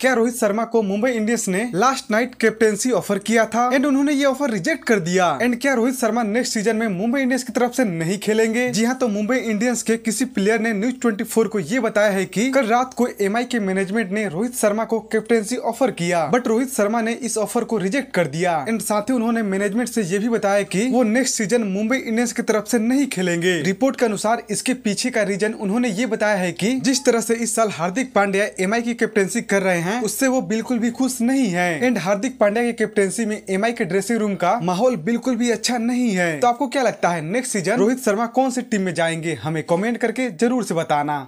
क्या रोहित शर्मा को मुंबई इंडियंस ने लास्ट नाइट कैप्टेंसी ऑफर किया था एंड उन्होंने ये ऑफर रिजेक्ट कर दिया एंड क्या रोहित शर्मा नेक्स्ट सीजन में मुंबई इंडियंस की तरफ से नहीं खेलेंगे? जी हाँ, तो मुंबई इंडियंस के किसी प्लेयर ने न्यूज़ 24 को ये बताया है कि कल रात को एमआई के मैनेजमेंट ने रोहित शर्मा को कैप्टेंसी ऑफर किया बट रोहित शर्मा ने इस ऑफर को रिजेक्ट कर दिया एंड साथ ही उन्होंने मैनेजमेंट से ये भी बताया कि वो नेक्स्ट सीजन मुंबई इंडियंस की तरफ से नहीं खेलेंगे। रिपोर्ट के अनुसार इसके पीछे का रीजन उन्होंने ये बताया है कि जिस तरह से इस साल हार्दिक पांड्या एमआई की कैप्टेंसी कर रहे हैं उससे वो बिल्कुल भी खुश नहीं है एंड हार्दिक पांड्या की कैप्टेंसी में एमआई के ड्रेसिंग रूम का माहौल बिल्कुल भी अच्छा नहीं है। तो आपको क्या लगता है नेक्स्ट सीजन रोहित शर्मा कौन सी टीम में जाएंगे? हमें कमेंट करके जरूर से बताना।